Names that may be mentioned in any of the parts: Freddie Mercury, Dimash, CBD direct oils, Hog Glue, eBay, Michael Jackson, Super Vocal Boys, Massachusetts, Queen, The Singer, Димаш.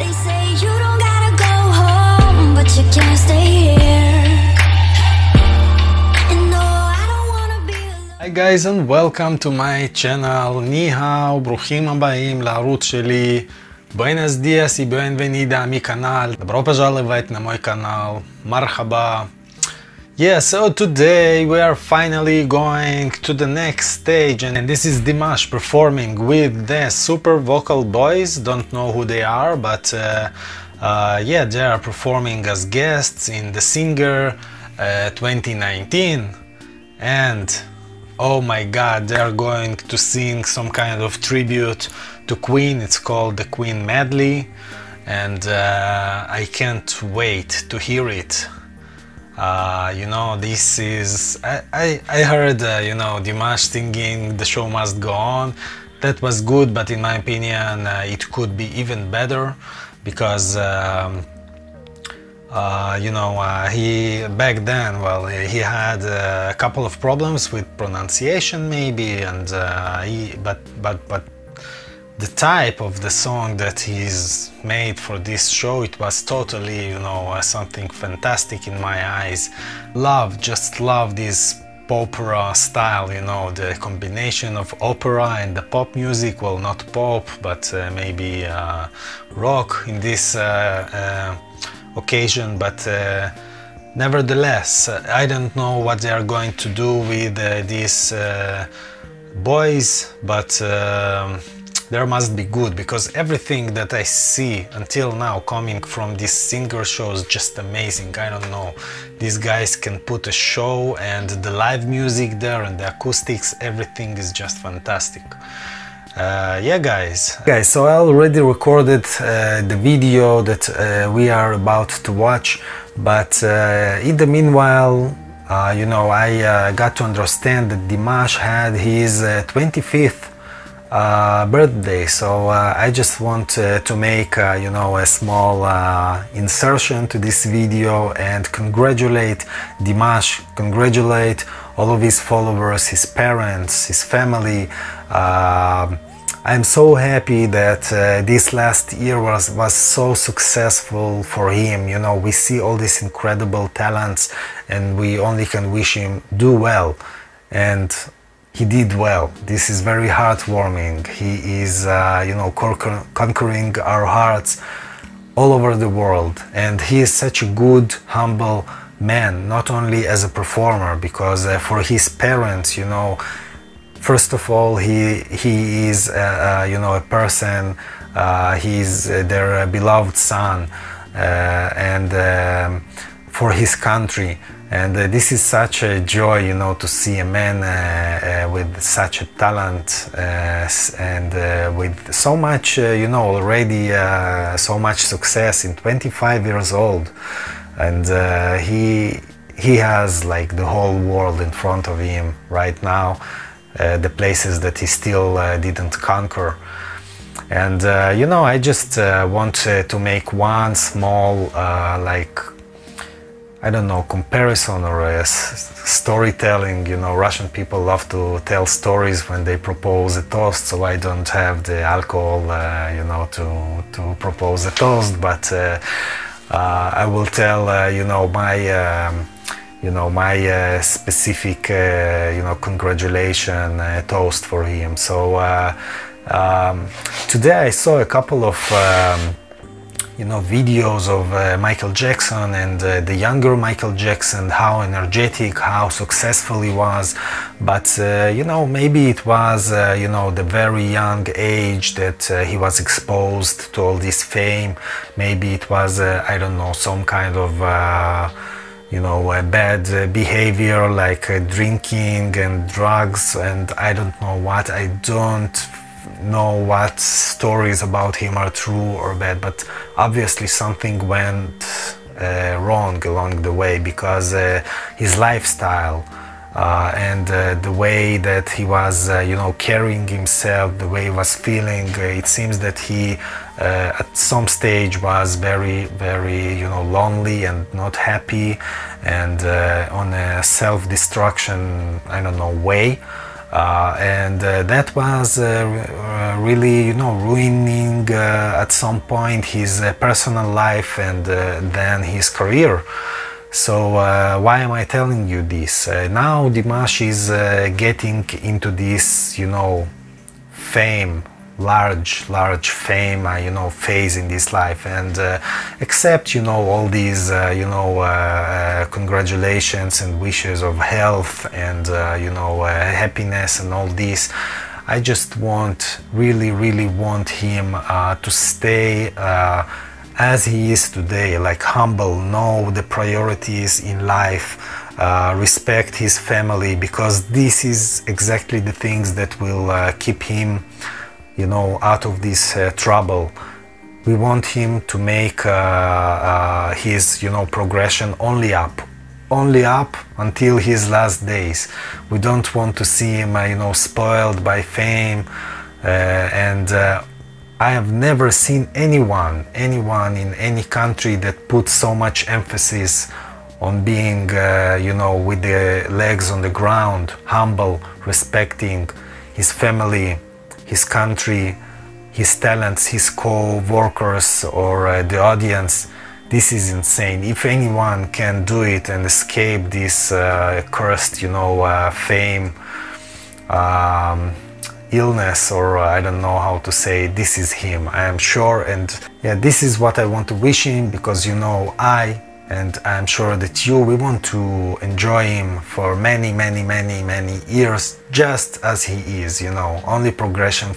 They say you don't gotta go home, but you can't stay here. And no, I don't wanna be alone. Hi guys and welcome to my channel. Ni hao, bruchim abaim, larut sheli. Buenos dias y bienvenida a mi canal. Добро пожаловать на мой канал. Marhaba. Yeah, so today we are finally going to the next stage, and this is Dimash performing with the Super Vocal Boys. Don't know who they are, but yeah, they are performing as guests in The Singer 2019, and oh my god, they are going to sing some kind of tribute to Queen. It's called the Queen medley, and I can't wait to hear it. You know, this is... I heard, you know, Dimash singing The Show Must Go On. That was good, but in my opinion it could be even better, because you know, he back then, well, he had a couple of problems with pronunciation maybe, and but the type of the song that he's made for this show, it was totally, you know, something fantastic in my eyes. Love, just love this opera style, you know, the combination of opera and the pop music. Well, not pop, but maybe rock in this occasion, but nevertheless, I don't know what they are going to do with these boys, but there must be good, because everything that I see until now coming from this Singer show is just amazing. I don't know, these guys can put a show, and the live music there and the acoustics, everything is just fantastic. Yeah guys. Okay, so I already recorded the video that we are about to watch, but in the meanwhile, you know, I got to understand that Dimash had his 25th birthday, so I just want to make, you know, a small insertion to this video and congratulate Dimash, congratulate all of his followers, his parents, his family. I'm so happy that this last year was so successful for him. You know, we see all these incredible talents, and we only can wish him do well, and he did well. This is very heartwarming. He is, you know, conquering our hearts all over the world, and he is such a good, humble man, not only as a performer, because for his parents, you know, first of all, he is, you know, a person, he is their beloved son, and for his country. And this is such a joy, you know, to see a man with such a talent and with so much, you know, already so much success in 25 years old. And he has like the whole world in front of him right now, the places that he still didn't conquer. And, you know, I just want to make one small, like, I don't know, comparison or storytelling. You know, Russian people love to tell stories when they propose a toast, so I don't have the alcohol, you know, to propose a toast, but I will tell, you know, my specific, you know, congratulation toast for him. So today I saw a couple of you know, videos of Michael Jackson and the younger Michael Jackson, how energetic, how successful he was. But, you know, maybe it was, you know, the very young age that he was exposed to all this fame. Maybe it was, I don't know, some kind of, you know, bad behavior, like drinking and drugs and I don't know what. I don't know what stories about him are true or bad, but obviously something went wrong along the way, because his lifestyle and the way that he was, you know, carrying himself, the way he was feeling, it seems that he at some stage was very, very, you know, lonely and not happy, and on a self-destruction, I don't know, way. And that was really, you know, ruining at some point his personal life and then his career. So why am I telling you this? Now Dimash is getting into this, you know, fame, large fame, you know, phase in this life, and accept, you know, all these, you know, congratulations and wishes of health and, you know, happiness and all this. I just want, really want him to stay as he is today, like humble, know the priorities in life, respect his family, because this is exactly the things that will keep him, you know, out of this trouble. We want him to make his, you know, progression only up until his last days. We don't want to see him, you know, spoiled by fame, and I have never seen anyone in any country that puts so much emphasis on being, you know, with the legs on the ground, humble, respecting his family, his country, his talents, his co-workers or the audience. This is insane. If anyone can do it and escape this cursed, you know, fame, illness, or I don't know how to say, this is him, I am sure. And yeah, this is what I want to wish him, because, you know, I'm sure that we want to enjoy him for many years, just as he is, you know, only progression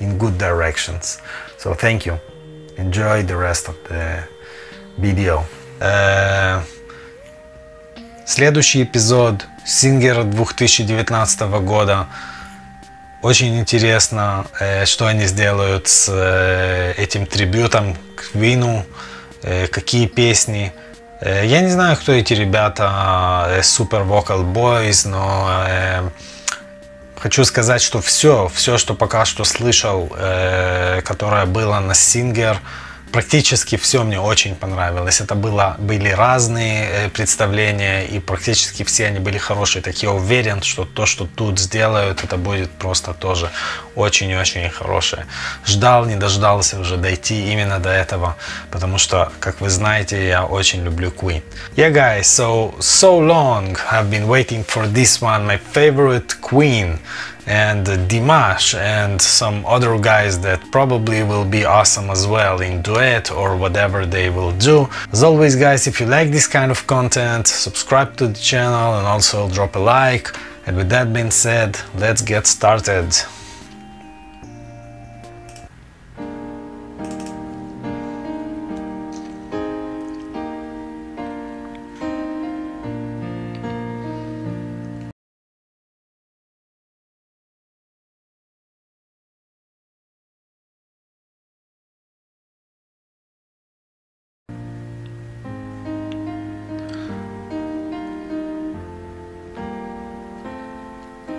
in good directions. So thank you, enjoy the rest of the video. Следующий эпизод Singer 2019 года. Очень интересно, что они сделают с этим трибютом к Queen, какие песни. Я не знаю, кто эти ребята, Super Vocal Boys, но хочу сказать, что все, что пока что слышал, которое было на Singer, практически все мне очень понравилось. Это были разные представления, и практически все они были хорошие. Так я уверен, что то, что тут сделают, это будет просто тоже очень хорошее. Ждал, не дождался уже дойти именно до этого, потому что, как вы знаете, я очень люблю Queen. Yeah, guys, so long I've been waiting for this one, my favorite Queen. And Dimash and some other guys that probably will be awesome as well in duet or whatever they will do. As always, guys, if you like this kind of content, subscribe to the channel and also drop a like. And with that being said, let's get started.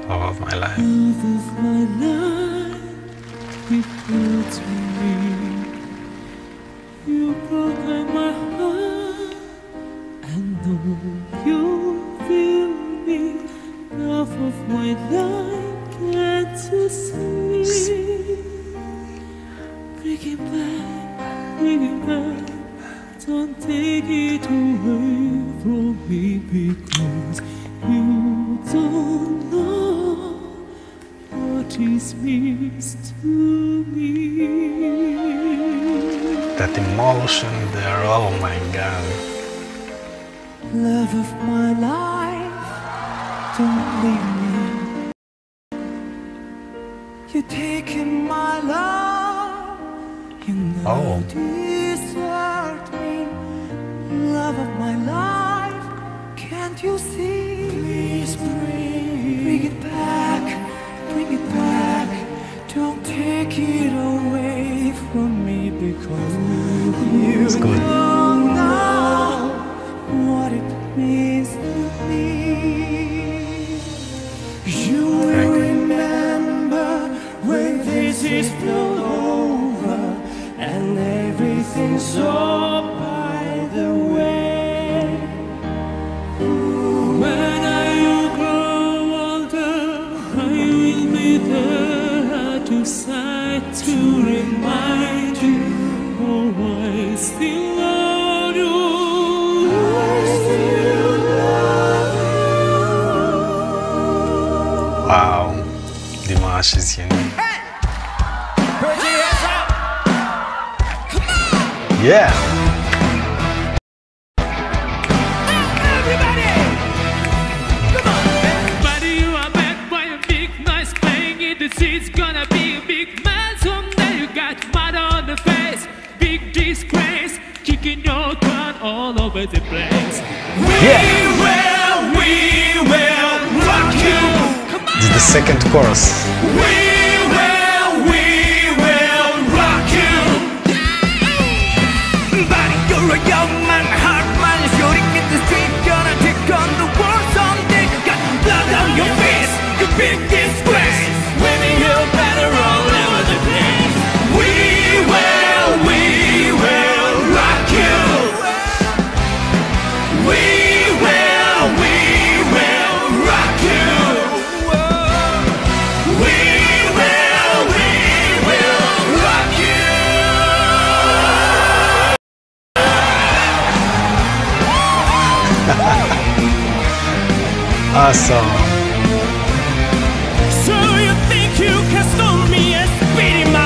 Of my life. Love of my life, it hurts me. You broke my heart, I know you feel me. Love of my life, can't you see? Bring it back, don't take it away from me, because you don't know what is missed to me. That emotion there, oh my God. Love of my life, don't leave me. You're taking my love, you know you desert me. Love of my life, can't you see? Bring it back, bring it back. Don't take it away from me, because you don't know what it means to me. You will remember when this is blown over and everything's all by the way. When I she's young. Hey! Put your hands up! Come on! Yeah! Everybody! Come on! Everybody, you are back by a big noise playing in the streets. Gonna be a big man someday. You got mud on the face. Big disgrace. Kicking your gun all over the place. We will rock you! Come on! This is the second chorus. We will rock you! But you're a young man, hard man, shooting in the street, gonna take on the world someday. You got blood on your face, you big disgrace. Women, you're better all over the place. We will rock you! We will rock you! We will rock you! Awesome. So you think you can stop me and spit in my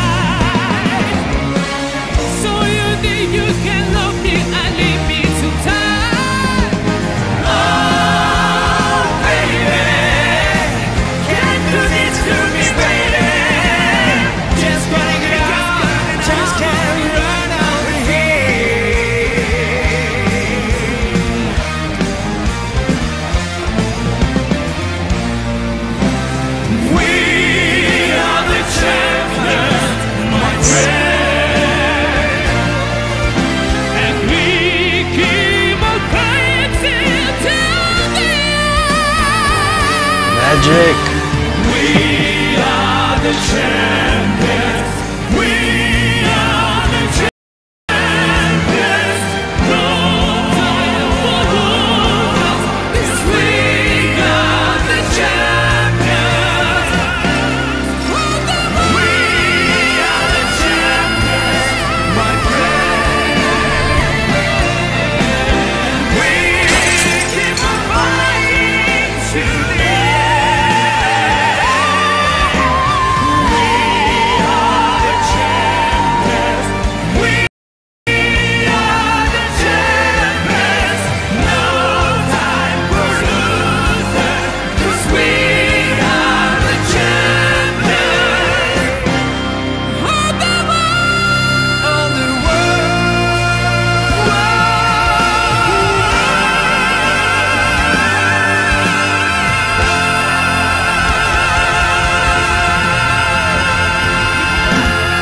eyes? So you think you can love me and leave me to die? Oh, baby, can't do this to me, baby. Just gotta get out, just can't run out of here. We are the champions, my friend. And we keep on fighting till the end. Magic. We are the champions. We are the champions. No time for losers. 'Cause we are the champions. We are the champions, my friend. We keep on fighting till the end. We are the champions. We are the champions. No time for losers. 'Cause we are the champions of the world. Of the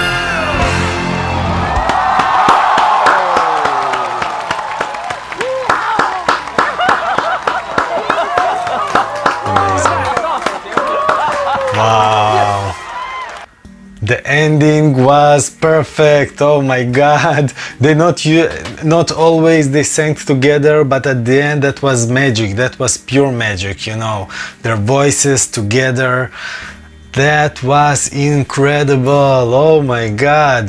Wow. The ending was perfect. Oh my god. They not always they sang together, but at the end that was magic. That was pure magic, you know. Their voices together. That was incredible. Oh my god.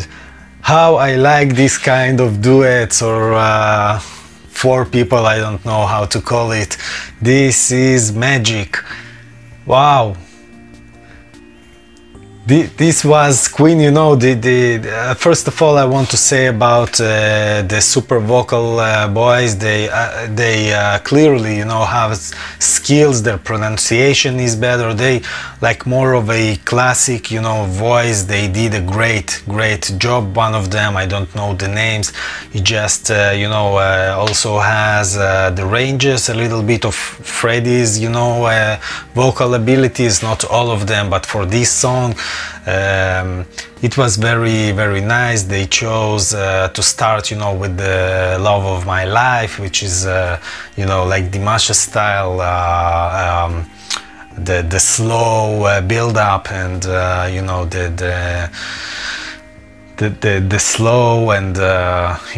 How I like this kind of duets or four people, I don't know how to call it. This is magic. Wow. This was Queen, you know, first of all I want to say about the Super Vocal Boys, they clearly, you know, have skills, their pronunciation is better, they like more of a classic, you know, voice, they did a great job, one of them, I don't know the names, he just, you know, also has the ranges, a little bit of Freddie's, you know, vocal abilities, not all of them, but for this song, it was very nice. They chose to start, you know, with the Love of My Life, which is, you know, like Dimash style, the slow build up and you know the slow and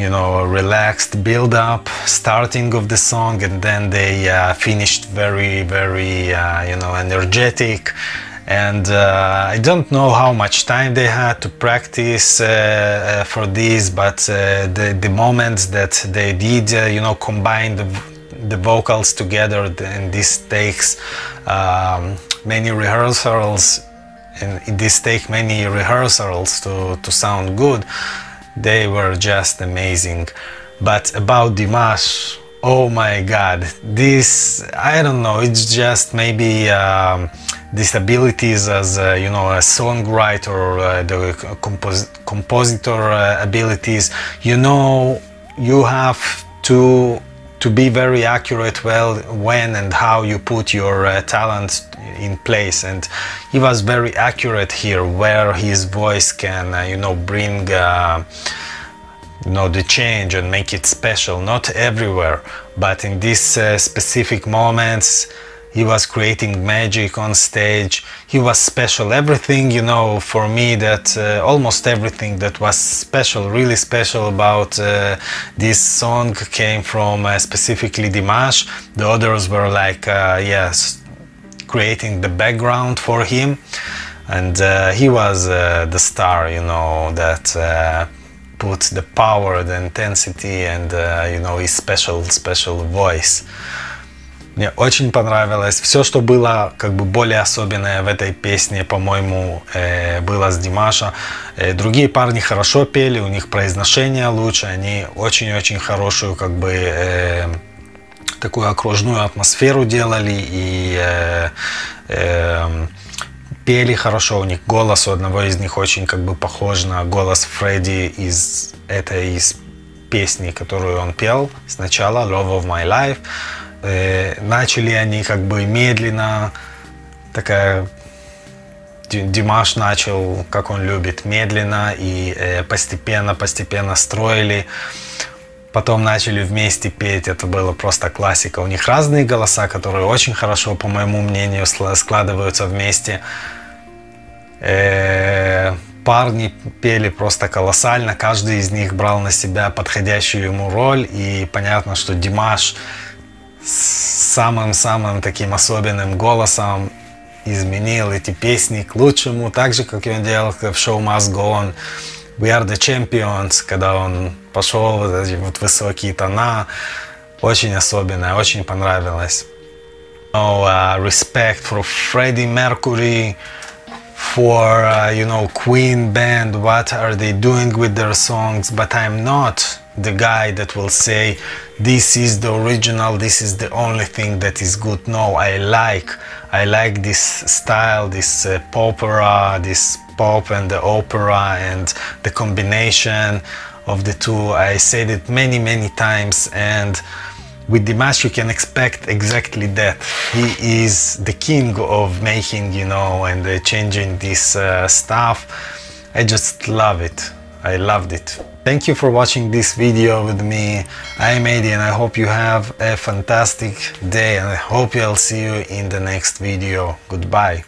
you know relaxed build up starting of the song, and then they finished very you know energetic. And I don't know how much time they had to practice for this, but the moments that they did, you know, combine the vocals together, and this takes many rehearsals and this take many rehearsals to sound good. They were just amazing. But about Dimash, oh my god, this, I don't know, it's just maybe these abilities as you know, a songwriter, or the compositor abilities, you know, you have to be very accurate when and how you put your talents in place, and he was very accurate here, where his voice can you know, bring you know, the change and make it special. Not everywhere, but in these specific moments he was creating magic on stage. He was special. Everything, you know, for me, that almost everything that was special, really special about this song came from specifically Dimash. The others were like yes, creating the background for him, and he was the star, you know, that put the power, the intensity, and you know, his special voice. Мне очень понравилось. Все, что было как бы более особенное в этой песне, по-моему, было с Димаша. Другие парни хорошо пели, у них произношение лучше, они очень-очень хорошую как бы такую окружную атмосферу делали и пели хорошо. У них голос у одного из них очень как бы похож на голос Фредди из этой песни, которую он пел сначала, Love of My Life. Начали они как бы медленно, такая Димаш начал, как он любит, медленно и постепенно строили. Потом начали вместе петь, это было просто классика. У них разные голоса, которые очень хорошо, по моему мнению, складываются вместе. Парни пели просто колоссально, каждый из них брал на себя подходящую ему роль. И понятно, что Димаш с самым-самым таким особенным голосом изменил эти песни к лучшему, так же, как и он делал в шоу Must Go On. We are the champions, когда он пошел вот эти вот высокие тона, очень особенная, очень понравилась. Oh, respect for Freddie Mercury, for you know, Queen band. What are they doing with their songs? But I'm not the guy that will say this is the original, this is the only thing that is good. No, I like this style, this opera, this pop and the opera and the combination of the two. I said it many times, and with Dimash you can expect exactly that. He is the king of making, you know, and changing this stuff. I just love it. I loved it. Thank you for watching this video with me. I'm Eddie, and I hope you have a fantastic day, and I hope I'll see you in the next video. Goodbye.